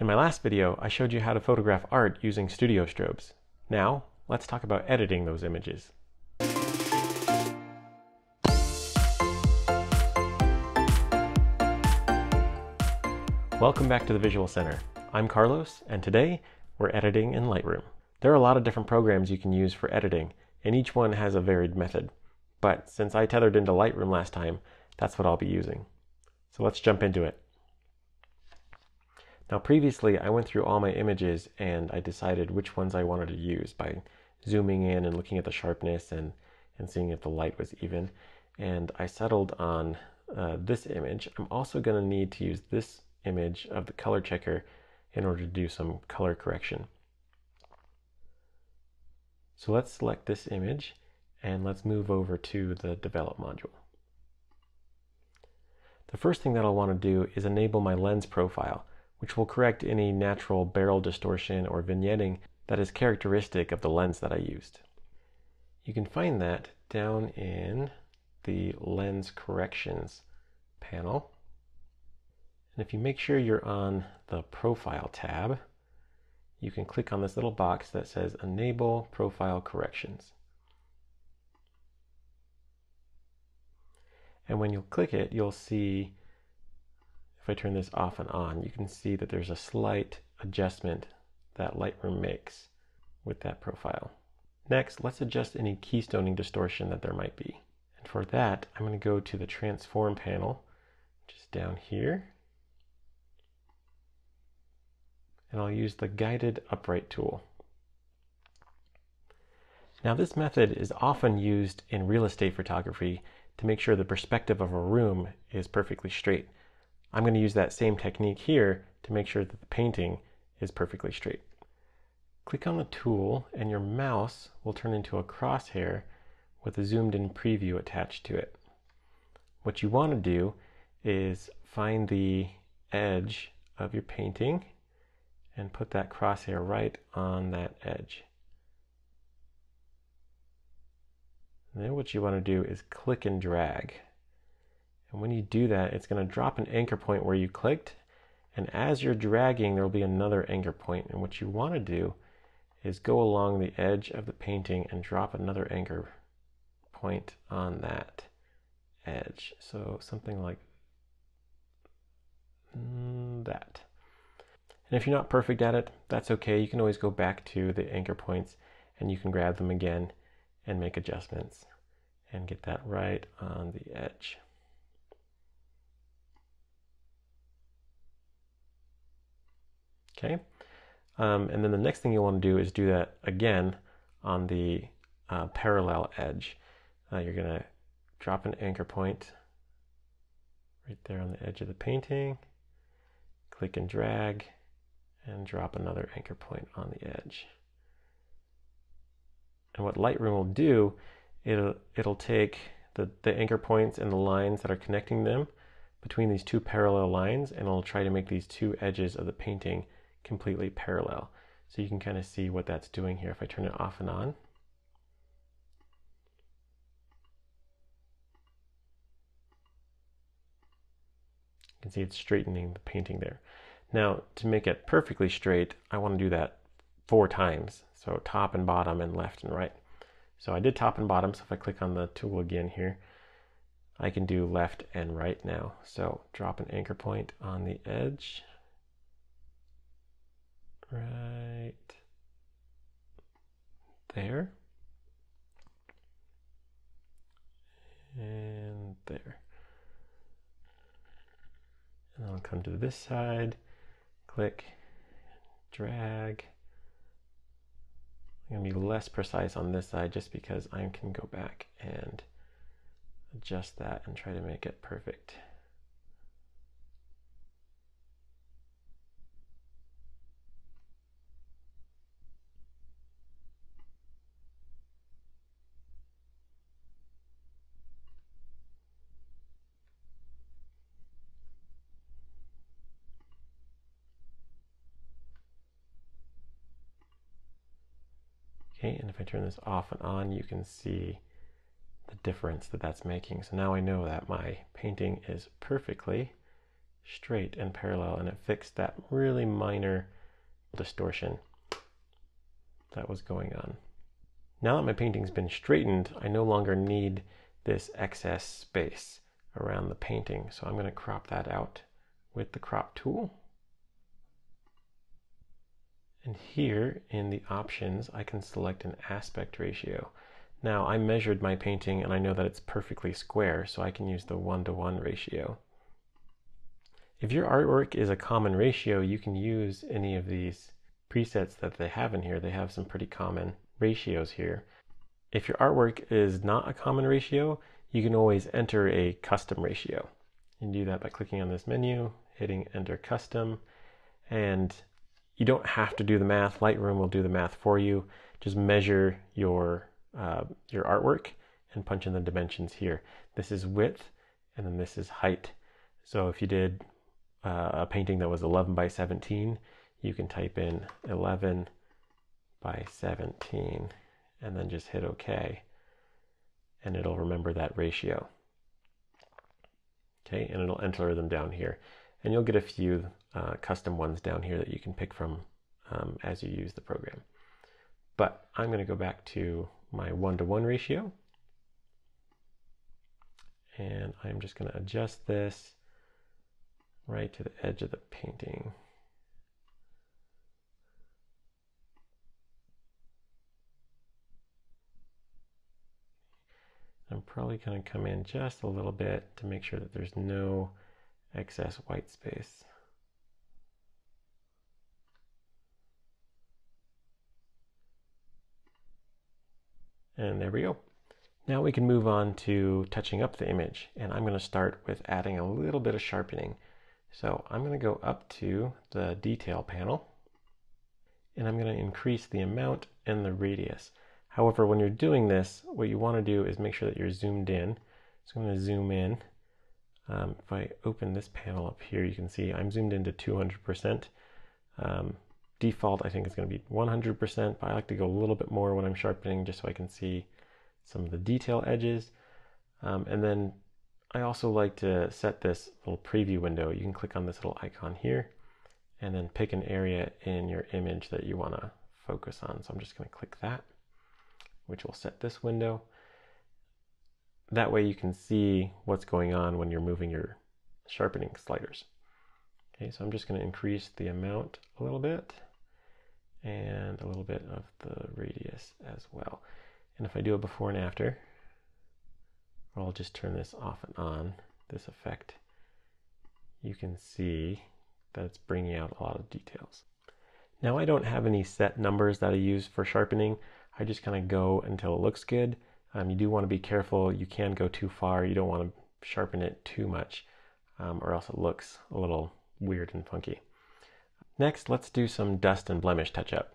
In my last video, I showed you how to photograph art using studio strobes. Now, let's talk about editing those images. Welcome back to the Visual Center. I'm Carlos, and today we're editing in Lightroom. There are a lot of different programs you can use for editing, and each one has a varied method. But since I tethered into Lightroom last time, that's what I'll be using. So let's jump into it. Now previously I went through all my images and I decided which ones I wanted to use by zooming in and looking at the sharpness and seeing if the light was even. And I settled on this image. I'm also going to need to use this image of the color checker in order to do some color correction. So let's select this image and let's move over to the develop module. The first thing that I'll want to do is enable my lens profile, which will correct any natural barrel distortion or vignetting that is characteristic of the lens that I used. You can find that down in the lens corrections panel. And if you make sure you're on the profile tab, you can click on this little box that says enable profile corrections. And when you click it, you'll see, if I turn this off and on, you can see that there's a slight adjustment that Lightroom makes with that profile. Next, let's adjust any keystoning distortion that there might be. And for that, I'm going to go to the transform panel, which is down here. And I'll use the guided upright tool. Now this method is often used in real estate photography to make sure the perspective of a room is perfectly straight. I'm going to use that same technique here to make sure that the painting is perfectly straight. Click on the tool and your mouse will turn into a crosshair with a zoomed in preview attached to it. What you want to do is find the edge of your painting and put that crosshair right on that edge. And then what you want to do is click and drag. And when you do that, it's going to drop an anchor point where you clicked. And as you're dragging, there'll be another anchor point. And what you want to do is go along the edge of the painting and drop another anchor point on that edge. So something like that. And if you're not perfect at it, that's okay. You can always go back to the anchor points and you can grab them again and make adjustments and get that right on the edge. Okay, and then the next thing you want to do is do that again on the parallel edge. You're going to drop an anchor point right there on the edge of the painting, click and drag, and drop another anchor point on the edge. And what Lightroom will do, it'll take the anchor points and the lines that are connecting them between these two parallel lines, and it'll try to make these two edges of the painting completely parallel. So you can kind of see what that's doing here if I turn it off and on. You can see it's straightening the painting there. Now to make it perfectly straight, I want to do that 4 times. So top and bottom and left and right. So I did top and bottom. So if I click on the tool again here, I can do left and right now. So drop an anchor point on the edge. Right there. And there. And I'll come to this side, click, drag. I'm going to be less precise on this side just because I can go back and adjust that and try to make it perfect. Okay, and if I turn this off and on, you can see the difference that that's making. So now I know that my painting is perfectly straight and parallel, and it fixed that really minor distortion that was going on. Now that my painting's been straightened, I no longer need this excess space around the painting. So I'm going to crop that out with the crop tool. And here in the options, I can select an aspect ratio. Now I measured my painting and I know that it's perfectly square, so I can use the 1:1 ratio. If your artwork is a common ratio, you can use any of these presets that they have in here. They have some pretty common ratios here. If your artwork is not a common ratio, you can always enter a custom ratio. You can do that by clicking on this menu, hitting enter custom, and you don't have to do the math. Lightroom will do the math for you. Just measure your artwork and punch in the dimensions here. This is width and then this is height. So if you did a painting that was 11 by 17, you can type in 11 by 17 and then just hit OK, and it'll remember that ratio. Okay, and it'll enter them down here, and you'll get a few custom ones down here that you can pick from as you use the program. But I'm going to go back to my 1:1 ratio, and I'm just going to adjust this right to the edge of the painting. I'm probably going to come in just a little bit to make sure that there's no excess white space. And there we go. Now we can move on to touching up the image, and I'm going to start with adding a little bit of sharpening. So I'm going to go up to the detail panel, and I'm going to increase the amount and the radius. However, when you're doing this, what you want to do is make sure that you're zoomed in. So I'm going to zoom in. If I open this panel up here, you can see I'm zoomed into 200%. Default, I think, is going to be 100%, but I like to go a little bit more when I'm sharpening just so I can see some of the detail edges. And then I also like to set this little preview window. You can click on this little icon here and then pick an area in your image that you want to focus on. So I'm just going to click that, which will set this window. That way you can see what's going on when you're moving your sharpening sliders. Okay, so I'm just going to increase the amount a little bit and a little bit of the radius as well. And if I do a before and after, I'll just turn this off and on, this effect, you can see that it's bringing out a lot of details. Now I don't have any set numbers that I use for sharpening. I just kind of go until it looks good. You do want to be careful. You can go too far. You don't want to sharpen it too much, or else it looks a little weird and funky. Next, let's do some dust and blemish touch-up.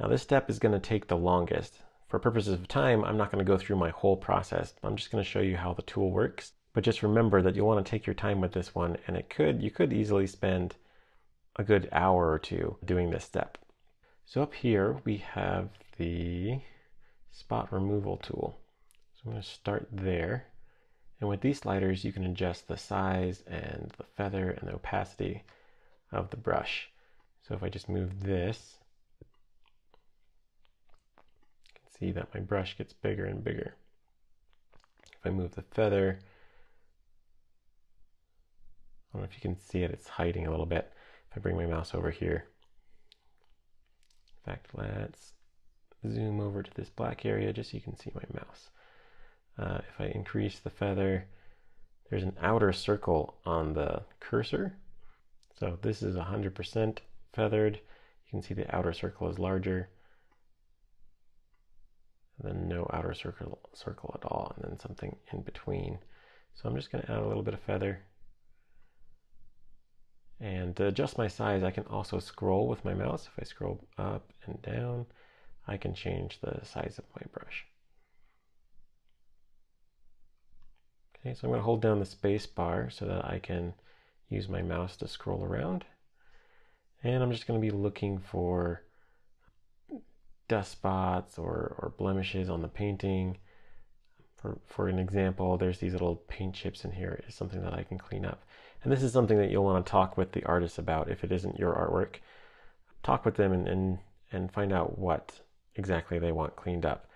Now this step is going to take the longest. For purposes of time, I'm not going to go through my whole process. I'm just going to show you how the tool works. But just remember that you'll want to take your time with this one, and you could easily spend a good hour or two doing this step. So up here we have the spot removal tool. So I'm going to start there, and with these sliders you can adjust the size and the feather and the opacity of the brush. So if I just move this, you can see that my brush gets bigger and bigger. If I move the feather, I don't know if you can see it, it's hiding a little bit. If I bring my mouse over here, in fact, let's zoom over to this black area just so you can see my mouse. If I increase the feather, there's an outer circle on the cursor. So this is 100% feathered. You can see the outer circle is larger. And then no outer circle at all, and then something in between. So I'm just going to add a little bit of feather. And to adjust my size, I can also scroll with my mouse. If I scroll up and down, I can change the size of my brush. Okay, so I'm going to hold down the space bar so that I can use my mouse to scroll around. And I'm just going to be looking for dust spots or blemishes on the painting. For an example, there's these little paint chips in here. It's something that I can clean up. And this is something that you'll want to talk with the artist about if it isn't your artwork. Talk with them and find out what exactly they want cleaned up.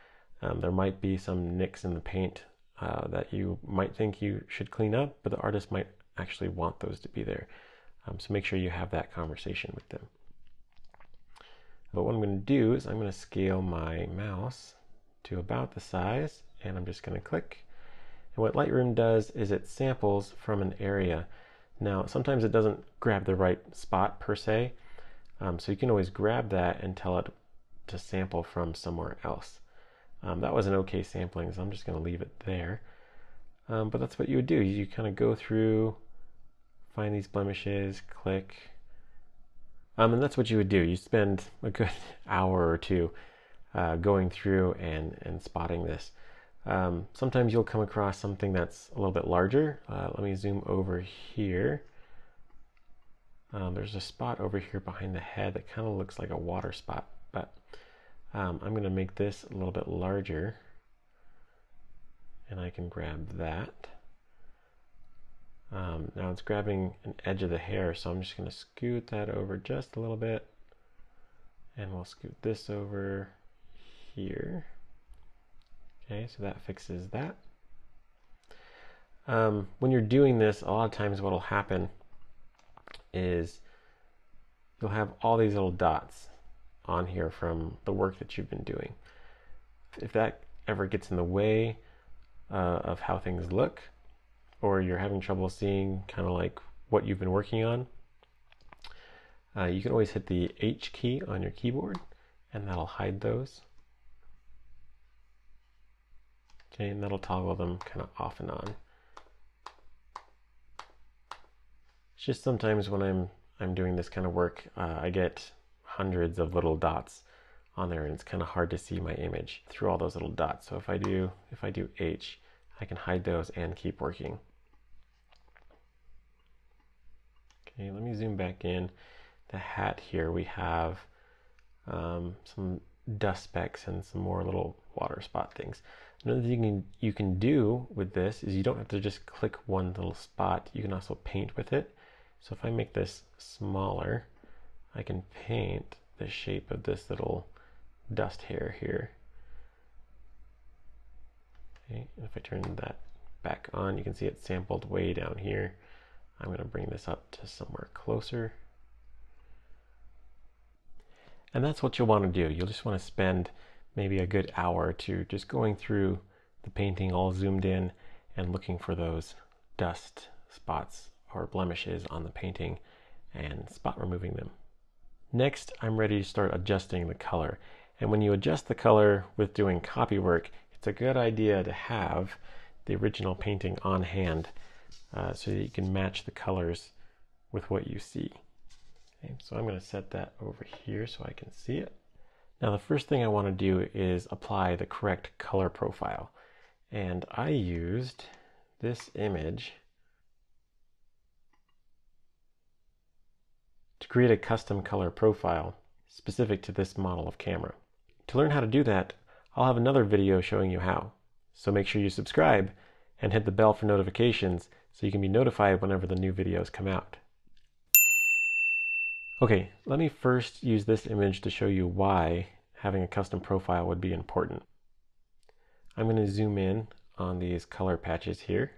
There might be some nicks in the paint that you might think you should clean up, but the artist might actually want those to be there. So make sure you have that conversation with them. But what I'm going to do is I'm going to scale my mouse to about the size, and I'm just going to click. And what Lightroom does is it samples from an area. Now, sometimes it doesn't grab the right spot per se, so you can always grab that and tell it to sample from somewhere else. That was an okay sampling, so I'm just going to leave it there. But that's what you would do. You kind of go through, find these blemishes, click. And that's what you would do. You spend a good hour or two going through and spotting this. Sometimes you'll come across something that's a little bit larger. Let me zoom over here. There's a spot over here behind the head that kind of looks like a water spot, but I'm going to make this a little bit larger, and I can grab that. Now it's grabbing an edge of the hair, so I'm just going to scoot that over just a little bit, and we'll scoot this over here. Okay, so that fixes that. When you're doing this, a lot of times what will happen is you'll have all these little dots on here from the work that you've been doing. If that ever gets in the way of how things look, or you're having trouble seeing kind of like what you've been working on, you can always hit the H key on your keyboard, and that'll hide those. Okay, and that'll toggle them kind of off and on. It's just sometimes when I'm doing this kind of work, I get hundreds of little dots on there, and it's kind of hard to see my image through all those little dots. So if I do H, I can hide those and keep working. Okay, let me zoom back in. The hat here, we have some dust specks and some more little water spot things. Another thing you can do with this is you don't have to just click one little spot. You can also paint with it. So if I make this smaller, I can paint the shape of this little dust hair here. Okay, and if I turn that back on, you can see it's sampled way down here. I'm going to bring this up to somewhere closer. And that's what you'll want to do. You'll just want to spend maybe a good hour or two just going through the painting all zoomed in and looking for those dust spots or blemishes on the painting and spot removing them. Next, I'm ready to start adjusting the color. And when you adjust the color with doing copy work, it's a good idea to have the original painting on hand so that you can match the colors with what you see. Okay, so I'm going to set that over here so I can see it. Now the first thing I want to do is apply the correct color profile. And I used this image to create a custom color profile specific to this model of camera. To learn how to do that, I'll have another video showing you how. So make sure you subscribe and hit the bell for notifications so you can be notified whenever the new videos come out. Okay, let me first use this image to show you why having a custom profile would be important. I'm going to zoom in on these color patches here.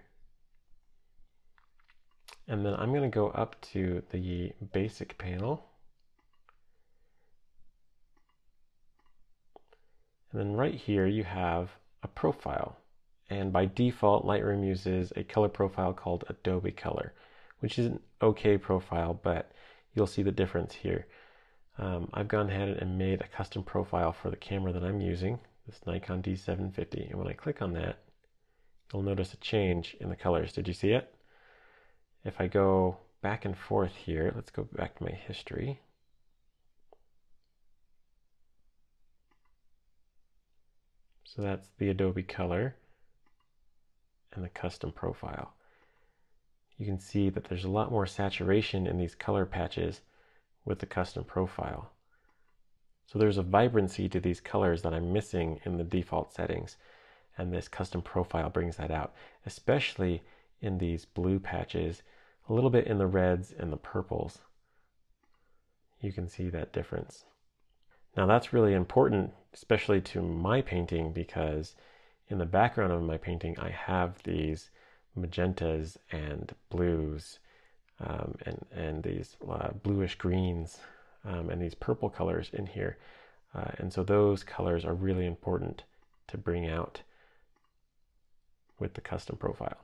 And then I'm going to go up to the basic panel. And then right here you have a profile. And by default, Lightroom uses a color profile called Adobe Color, which is an okay profile, but you'll see the difference here. I've gone ahead and made a custom profile for the camera that I'm using, this Nikon D750. And when I click on that, you'll notice a change in the colors. Did you see it? If I go back and forth here, let's go back to my history. So that's the Adobe Color and the custom profile. You can see that there's a lot more saturation in these color patches with the custom profile. So there's a vibrancy to these colors that I'm missing in the default settings, and this custom profile brings that out, especially in these blue patches. a little bit in the reds and the purples. You can see that difference. Now that's really important, especially to my painting, because in the background of my painting I have these magentas and blues and these bluish greens and these purple colors in here. And so those colors are really important to bring out with the custom profile.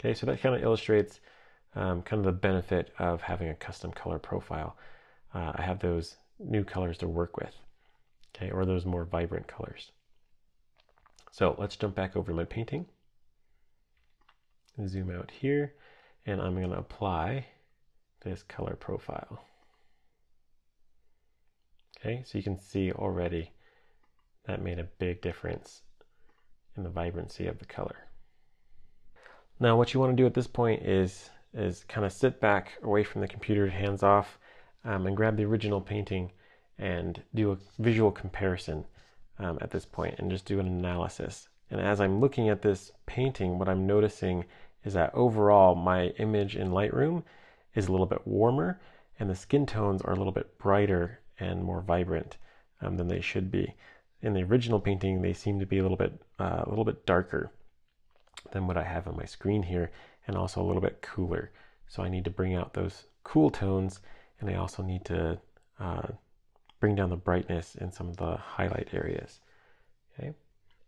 Okay, so that kind of illustrates kind of the benefit of having a custom color profile. I have those new colors to work with, okay, or those more vibrant colors. So let's jump back over to my painting. Zoom out here, and I'm going to apply this color profile. Okay, so you can see already that made a big difference in the vibrancy of the color. Now what you want to do at this point is kind of sit back away from the computer, hands off, and grab the original painting and do a visual comparison at this point and just do an analysis. And as I'm looking at this painting, what I'm noticing is that overall my image in Lightroom is a little bit warmer and the skin tones are a little bit brighter and more vibrant than they should be. In the original painting, they seem to be a little bit darker than what I have on my screen here, and also a little bit cooler. So I need to bring out those cool tones, and I also need to bring down the brightness in some of the highlight areas. Okay.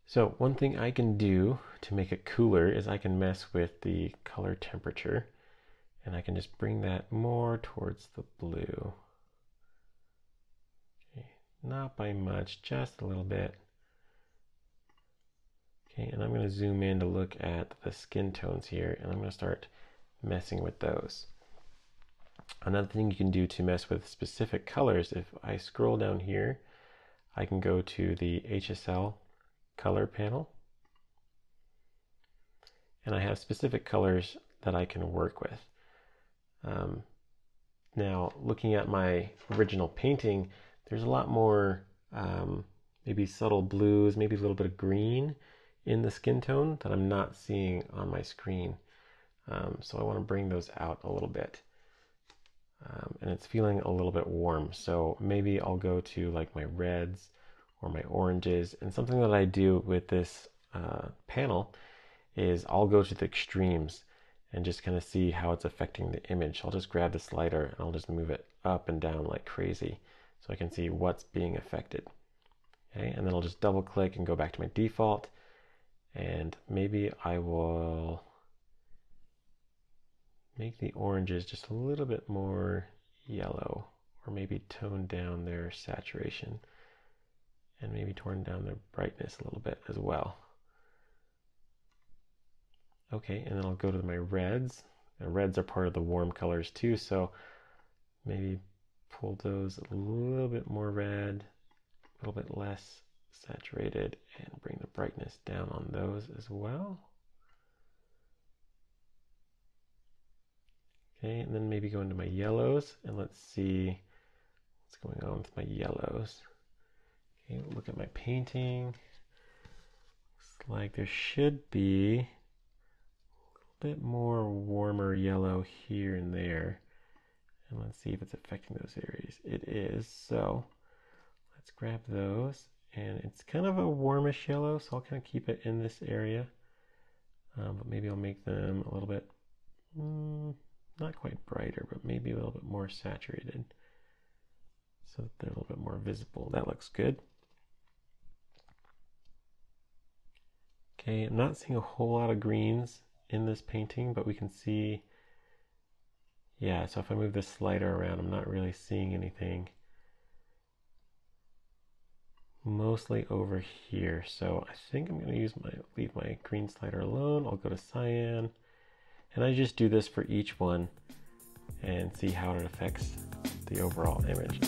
So one thing I can do to make it cooler is I can mess with the color temperature, and I can just bring that more towards the blue. Okay. Not by much, just a little bit. Okay, and I'm going to zoom in to look at the skin tones here, and I'm going to start messing with those. Another thing you can do to mess with specific colors, if I scroll down here, I can go to the HSL color panel, and I have specific colors that I can work with. Now, looking at my original painting, there's a lot more maybe subtle blues, maybe a little bit of green in the skin tone that I'm not seeing on my screen. So I want to bring those out a little bit. And it's feeling a little bit warm. So maybe I'll go to like my reds or my oranges. And something that I do with this panel is I'll go to the extremes and just kind of see how it's affecting the image. I'll just grab the slider and I'll just move it up and down like crazy so I can see what's being affected. Okay, and then I'll just double click and go back to my default. And maybe I will make the oranges just a little bit more yellow, or maybe tone down their saturation and maybe tone down their brightness a little bit as well. Okay, and then I'll go to my reds. The reds are part of the warm colors too, so maybe pull those a little bit more red, a little bit less saturated, and bring the brightness down on those as well. Okay, and then maybe go into my yellows and let's see what's going on with my yellows. Okay, look at my painting. Looks like there should be a little bit more warmer yellow here and there. And let's see if it's affecting those areas. It is, so let's grab those. And it's kind of a warmish yellow, so I'll kind of keep it in this area. But maybe I'll make them a little bit, not quite brighter, but maybe a little bit more saturated so that they're a little bit more visible. That looks good. Okay, I'm not seeing a whole lot of greens in this painting, but we can see, yeah, so if I move this slider around, I'm not really seeing anything. Mostly over here, so I think I'm going to leave my green slider alone. I'll go to cyan, and I just do this for each one and see how it affects the overall image.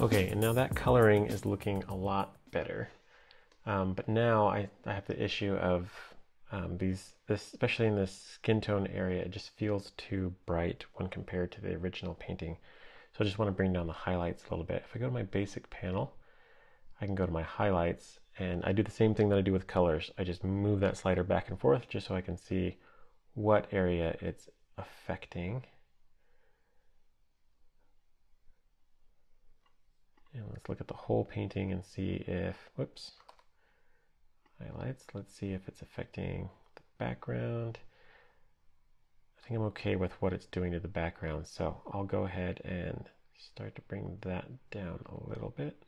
Okay, and now that coloring is looking a lot better. But now I have the issue of this, especially in this skin tone area, it just feels too bright when compared to the original painting. So I just want to bring down the highlights a little bit. If I go to my basic panel, I can go to my highlights, and I do the same thing that I do with colors. I just move that slider back and forth just so I can see what area it's affecting. And let's look at the whole painting and see if, whoops, highlights. Let's see if it's affecting the background. I think I'm okay with what it's doing to the background. So I'll go ahead and start to bring that down a little bit.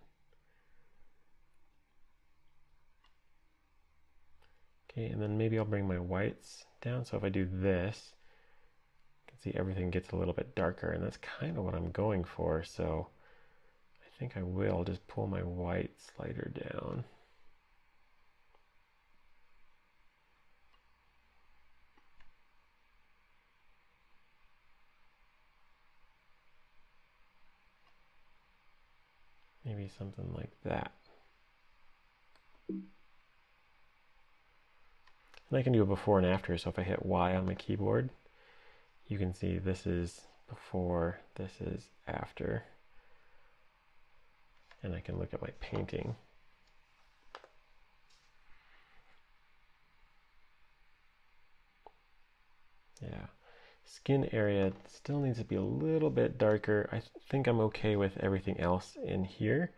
Okay, and then maybe I'll bring my whites down. So if I do this, you can see everything gets a little bit darker, and that's kind of what I'm going for. So I think I will just pull my white slider down. Maybe something like that. And I can do a before and after. So if I hit Y on my keyboard, you can see this is before, this is after. And I can look at my painting. Yeah, skin area still needs to be a little bit darker. I think I'm okay with everything else in here.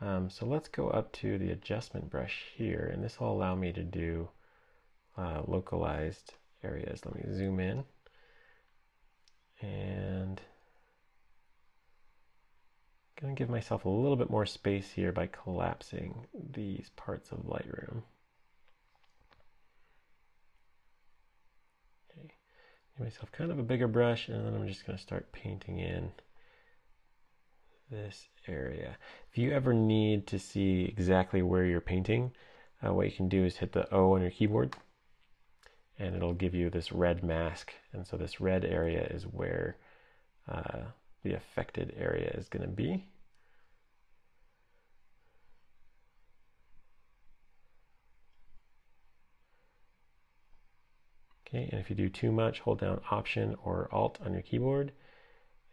So let's go up to the adjustment brush here, and this will allow me to do localized areas. Let me zoom in, and I'm going to give myself a little bit more space here by collapsing these parts of Lightroom. Okay. Give myself kind of a bigger brush, and then I'm just going to start painting in this area. If you ever need to see exactly where you're painting, what you can do is hit the O on your keyboard, and it'll give you this red mask. And so this red area is where the affected area is going to be. Okay, and if you do too much, hold down Option or Alt on your keyboard,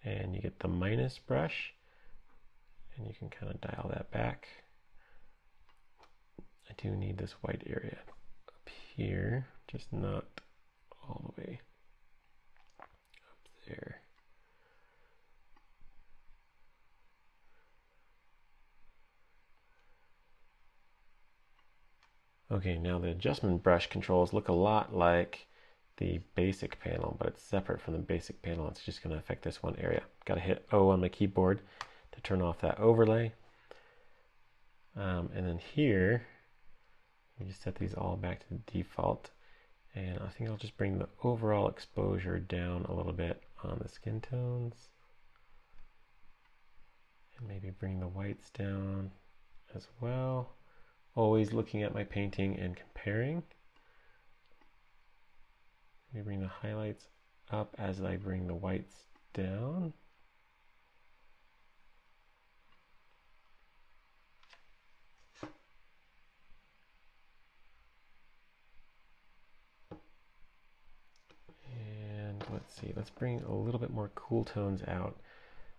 and you get the minus brush, and you can kind of dial that back. I do need this white area up here, just not all the way up there. Okay, now the adjustment brush controls look a lot like the basic panel, but it's separate from the basic panel. It's just going to affect this one area. Got to hit O on my keyboard to turn off that overlay. And then here, we just set these all back to the default. And I think I'll just bring the overall exposure down a little bit on the skin tones. And maybe bring the whites down as well. Always looking at my painting and comparing. Let me bring the highlights up as I bring the whites down. And let's see, let's bring a little bit more cool tones out.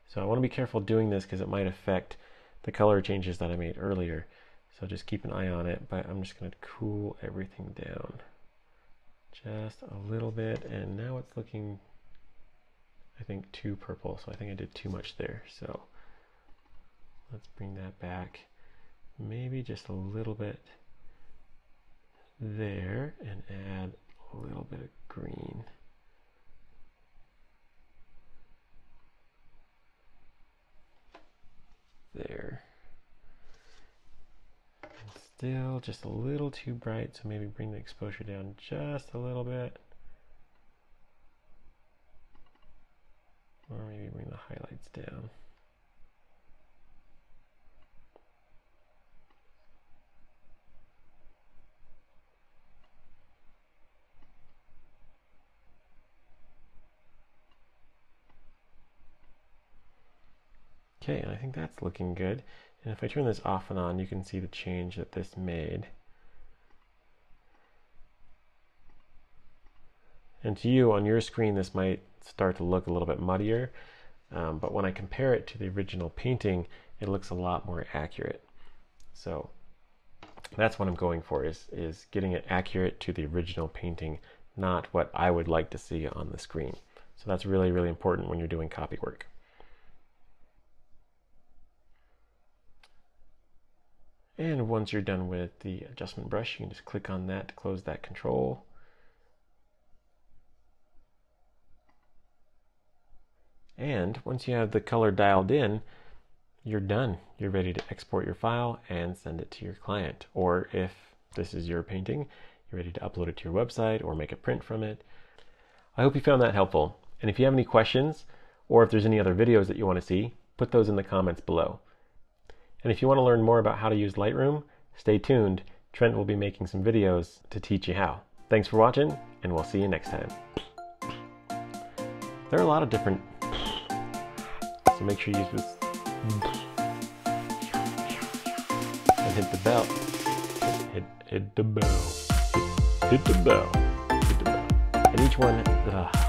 So I want to be careful doing this because it might affect the color changes that I made earlier. So just keep an eye on it, but I'm just going to cool everything down just a little bit. And now it's looking, I think, too purple. So I think I did too much there. So let's bring that back. Maybe just a little bit there and add a little bit of green. There. Still just a little too bright, so maybe bring the exposure down just a little bit. Or maybe bring the highlights down. Okay, and I think that's looking good. And if I turn this off and on, you can see the change that this made. And to you, on your screen, this might start to look a little bit muddier, but when I compare it to the original painting, it looks a lot more accurate. So that's what I'm going for, is getting it accurate to the original painting, not what I would like to see on the screen. So that's really, really important when you're doing copy work. And once you're done with the adjustment brush, you can just click on that to close that control. And once you have the color dialed in, you're done. You're ready to export your file and send it to your client. Or if this is your painting, you're ready to upload it to your website or make a print from it. I hope you found that helpful. And if you have any questions, or if there's any other videos that you want to see, put those in the comments below. And if you want to learn more about how to use Lightroom, stay tuned. Trent will be making some videos to teach you how. Thanks for watching, and we'll see you next time. There are a lot of different, so make sure you use this and hit the bell. Hit the bell. Hit the bell. Hit the bell. And each one.